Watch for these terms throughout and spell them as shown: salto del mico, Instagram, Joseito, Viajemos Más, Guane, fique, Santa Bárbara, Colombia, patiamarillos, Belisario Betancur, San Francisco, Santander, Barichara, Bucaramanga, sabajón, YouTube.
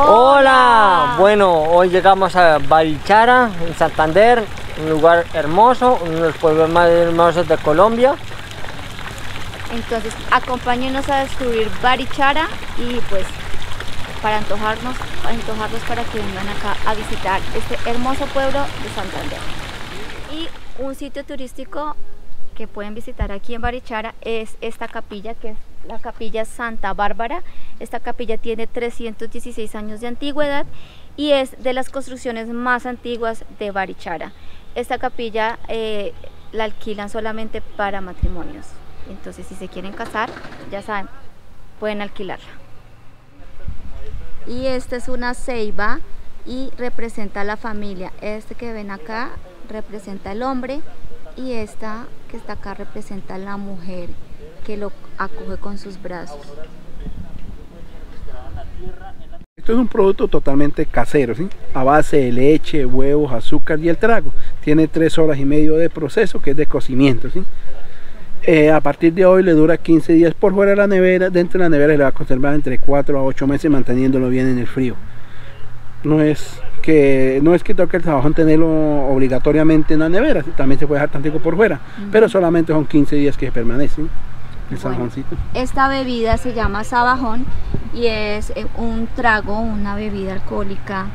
¡Hola! Bueno, hoy llegamos a Barichara, en Santander, un lugar hermoso, uno de los pueblos más hermosos de Colombia. Entonces, acompáñenos a descubrir Barichara y pues para antojarnos para que vengan acá a visitar este hermoso pueblo de Santander. Y un sitio turístico que pueden visitar aquí en Barichara es esta capilla, que es la capilla Santa Bárbara. Esta capilla tiene 316 años de antigüedad y es de las construcciones más antiguas de Barichara. Esta capilla la alquilan solamente para matrimonios, entonces si se quieren casar, ya saben, pueden alquilarla. Y esta es una ceiba y representa a la familia. Este que ven acá representa al hombre y esta que está acá representa a la mujer que lo acoge con sus brazos. Esto es un producto totalmente casero, ¿sí? A base de leche, huevos, azúcar y el trago. Tiene 3 horas y media de proceso, que es de cocimiento, ¿sí? A partir de hoy le dura 15 días por fuera de la nevera. Dentro de la nevera le va a conservar entre 4 a 8 meses manteniéndolo bien en el frío. No es que toque el trabajo en tenerlo obligatoriamente en la nevera, también se puede dejar tantico por fuera, pero solamente son 15 días que permanecen el sabajoncito. Esta bebida se llama sabajón y es un trago, una bebida alcohólica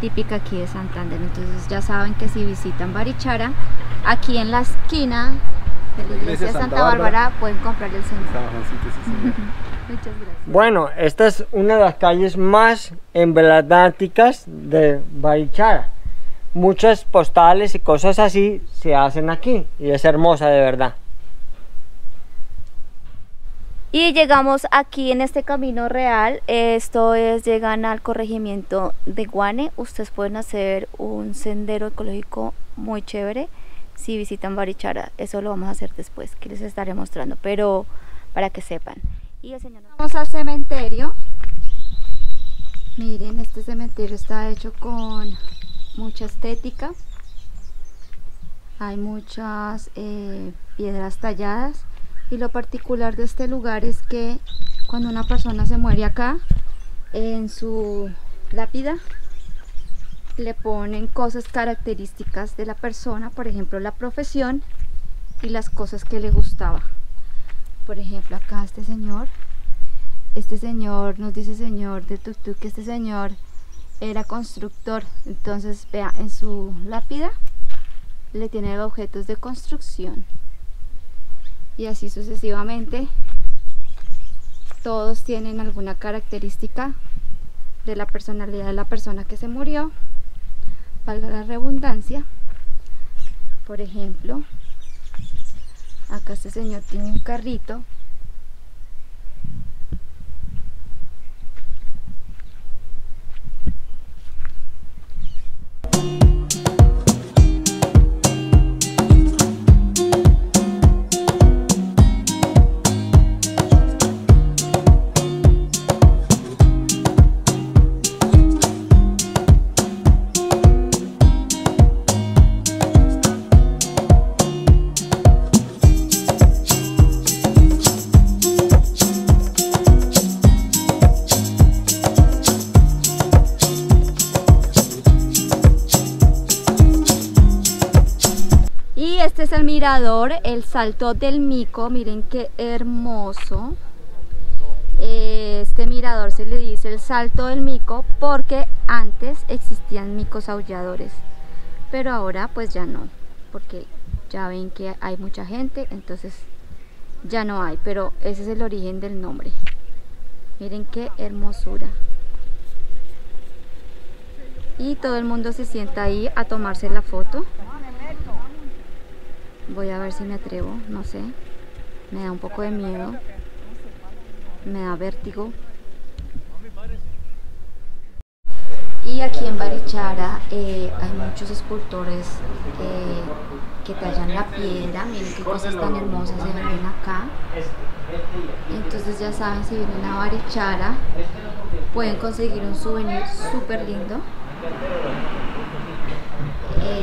típica aquí de Santander. Entonces ya saben que si visitan Barichara, aquí en la esquina de la iglesia de Santa Bárbara pueden comprar el sabajoncito. Sí, muchas gracias. Bueno, esta es una de las calles más emblemáticas de Barichara. Muchas postales y cosas así se hacen aquí y es hermosa de verdad. Y llegamos aquí en este camino real, esto es, llegan al corregimiento de Guane. Ustedes pueden hacer un sendero ecológico muy chévere si visitan Barichara. Eso lo vamos a hacer después, que les estaré mostrando, pero para que sepan. Y el señor... Vamos al cementerio. Miren, este cementerio está hecho con mucha estética. Hay muchas piedras talladas. Y lo particular de este lugar es que cuando una persona se muere acá, en su lápida le ponen cosas características de la persona, por ejemplo la profesión y las cosas que le gustaba. Por ejemplo, acá este señor nos dice señor de tuk-tuk, que este señor era constructor. Entonces vea, en su lápida le tiene objetos de construcción y así sucesivamente. Todos tienen alguna característica de la personalidad de la persona que se murió, valga la redundancia. Por ejemplo, acá este señor tiene un carrito. Este es el mirador, el salto del mico. Miren qué hermoso. Este mirador se le dice el salto del mico porque antes existían micos aulladores, pero ahora pues ya no, porque ya ven que hay mucha gente, entonces ya no hay, pero ese es el origen del nombre. Miren qué hermosura. Y todo el mundo se sienta ahí a tomarse la foto. Voy a ver si me atrevo, no sé, me da un poco de miedo, me da vértigo. Y aquí en Barichara hay muchos escultores que tallan la piedra. Miren qué cosas tan hermosas se ven acá. Entonces ya saben, si vienen a Barichara pueden conseguir un souvenir súper lindo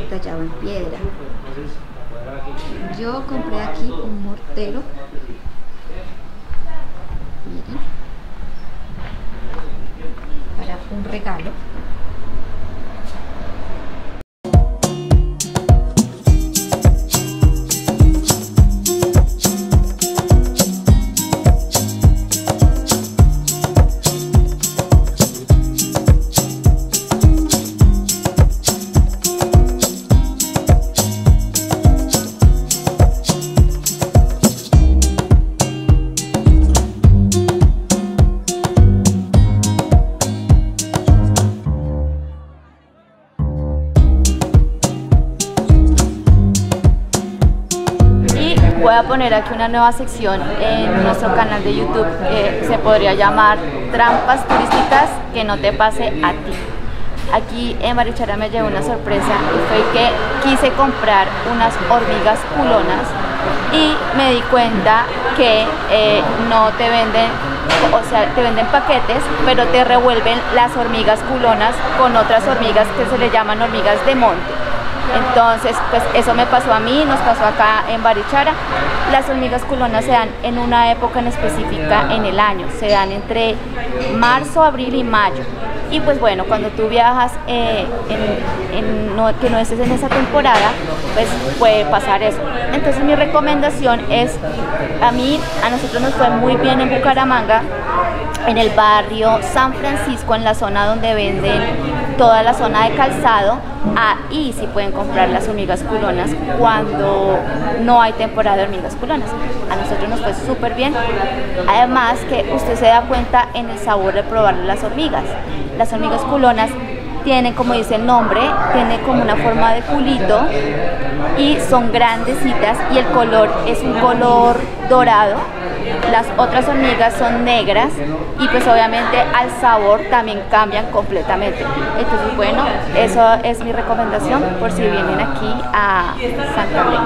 tallado en piedra. Yo compré aquí un mortero. Miren, para un regalo. Voy a poner aquí una nueva sección en nuestro canal de YouTube que se podría llamar Trampas Turísticas que no te pase a ti. Aquí en Barichara me llevó una sorpresa y fue que quise comprar unas hormigas culonas y me di cuenta que no te venden, o sea, te venden paquetes, pero te revuelven las hormigas culonas con otras hormigas que se le llaman hormigas de monte. Entonces, pues eso me pasó a mí, nos pasó acá en Barichara. Las hormigas culonas se dan en una época en específica en el año, se dan entre marzo, abril y mayo. Y pues bueno, cuando tú viajas que no estés en esa temporada, pues puede pasar eso. Entonces mi recomendación es, a nosotros nos fue muy bien en Bucaramanga, en el barrio San Francisco, en la zona donde venden toda la zona de calzado. Ahí sí pueden comprar las hormigas culonas cuando no hay temporada de hormigas culonas. A nosotros nos fue súper bien, además que usted se da cuenta en el sabor de probar las hormigas. Las hormigas culonas tienen, como dice el nombre, tienen como una forma de culito y son grandecitas y el color es un color dorado. Las otras hormigas son negras y pues obviamente al sabor también cambian completamente. Entonces bueno, eso es mi recomendación por si vienen aquí a Santander.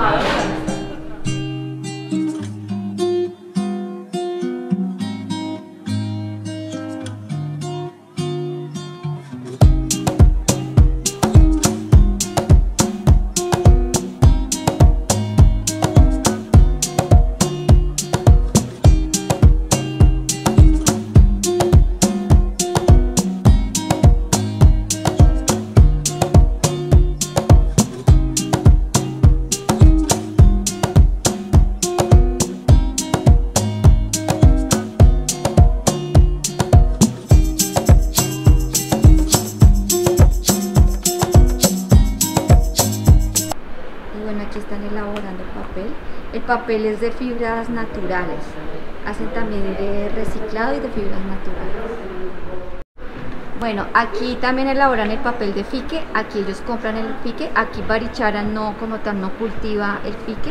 Papeles de fibras naturales, hacen también de reciclado y de fibras naturales. Bueno, aquí también elaboran el papel de fique, aquí ellos compran el fique, aquí Barichara no, como tal, no cultiva el fique,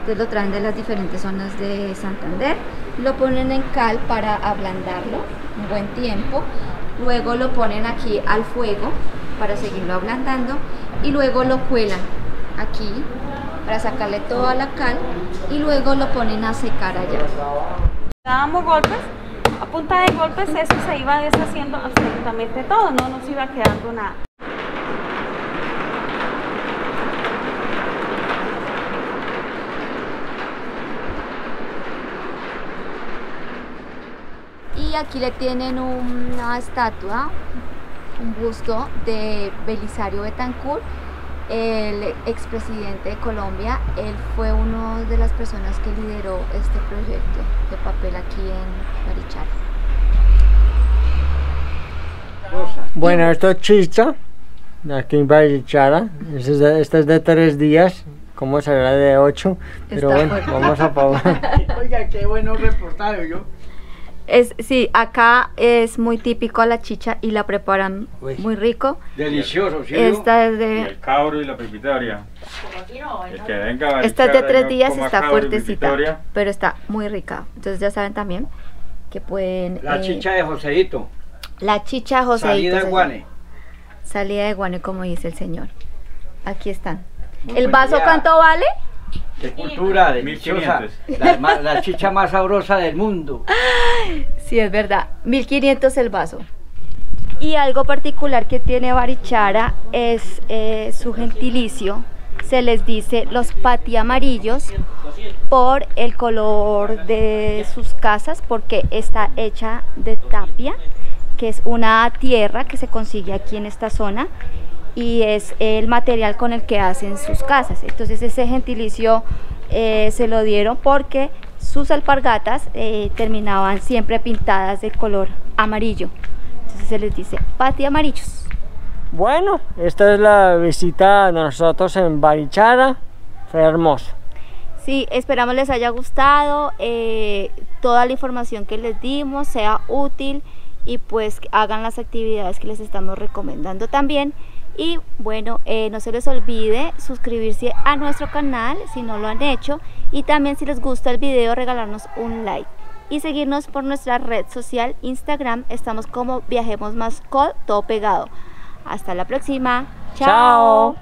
entonces lo traen de las diferentes zonas de Santander, lo ponen en cal para ablandarlo un buen tiempo, luego lo ponen aquí al fuego para seguirlo ablandando y luego lo cuelan aquí para sacarle toda la cal y luego lo ponen a secar allá. Dábamos golpes, a punta de golpes eso se iba deshaciendo absolutamente todo, no nos iba quedando nada. Y aquí le tienen una estatua, un busto de Belisario Betancur, el expresidente de Colombia. Él fue una de las personas que lideró este proyecto de papel aquí en Barichara. Bueno, esto es chicha, aquí en Barichara. Esta es de 3 días, como será de 8, pero está bueno, fuerte. Vamos a probar. Oiga, qué bueno reportaje, yo. Sí, acá es muy típico la chicha y la preparan muy rico. Delicioso, ¿sí? Esta es de... el cabro y la pepitaria. Esta es de 3 días, está fuertecita, pero está muy rica. Entonces ya saben también que pueden... La chicha de Joseito. La chicha de Joseito. Salida de Guane. Salida de Guane, como dice el señor. Aquí están. Muy ¿el vaso día. ¿Cuánto vale? De cultura, deliciosa, la chicha más sabrosa del mundo. Sí, es verdad, 1500 el vaso. Y algo particular que tiene Barichara es su gentilicio, se les dice los patiamarillos por el color de sus casas, porque está hecha de tapia que es una tierra que se consigue aquí en esta zona y es el material con el que hacen sus casas. Entonces ese gentilicio se lo dieron porque sus alpargatas terminaban siempre pintadas de color amarillo, entonces se les dice patiamarillos. Bueno, esta es la visita a nosotros en Barichara, fue hermoso. Sí, esperamos les haya gustado, toda la información que les dimos sea útil y pues hagan las actividades que les estamos recomendando también. Y bueno, no se les olvide suscribirse a nuestro canal si no lo han hecho, y también si les gusta el video regalarnos un like y seguirnos por nuestra red social Instagram. Estamos como Viajemos Más Col, todo pegado. Hasta la próxima. Chao.